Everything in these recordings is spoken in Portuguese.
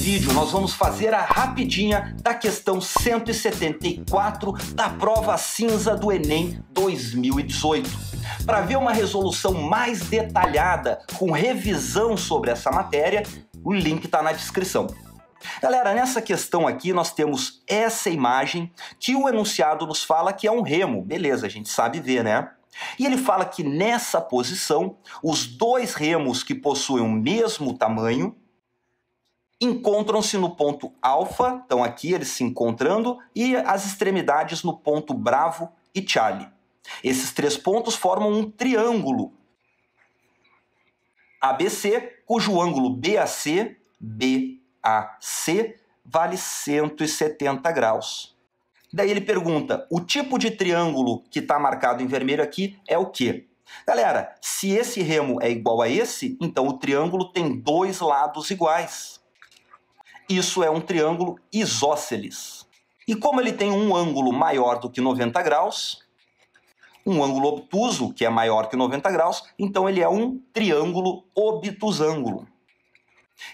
vídeo nós vamos fazer a rapidinha da questão 174 da prova cinza do Enem 2018. Para ver uma resolução mais detalhada com revisão sobre essa matéria, o link está na descrição. Galera, nessa questão aqui nós temos essa imagem que o enunciado nos fala que é um remo. Beleza, a gente sabe ver, né? E ele fala que nessa posição, os dois remos que possuem o mesmo tamanho encontram-se no ponto alfa, então aqui eles se encontrando, e as extremidades no ponto bravo e Charlie. Esses três pontos formam um triângulo ABC, cujo ângulo BAC vale 170 graus. Daí ele pergunta, o tipo de triângulo que está marcado em vermelho aqui é o quê? Galera, se esse remo é igual a esse, então o triângulo tem dois lados iguais. Isso é um triângulo isósceles. E como ele tem um ângulo maior do que 90 graus, um ângulo obtuso, que é maior que 90 graus, então ele é um triângulo obtusângulo.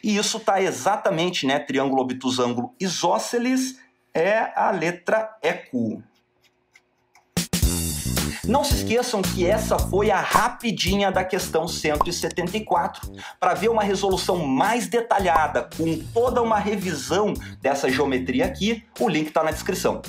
E isso está exatamente, né? Triângulo obtusângulo isósceles é a letra EQ. Não se esqueçam que essa foi a rapidinha da questão 174. Para ver uma resolução mais detalhada, com toda uma revisão dessa geometria aqui, o link está na descrição.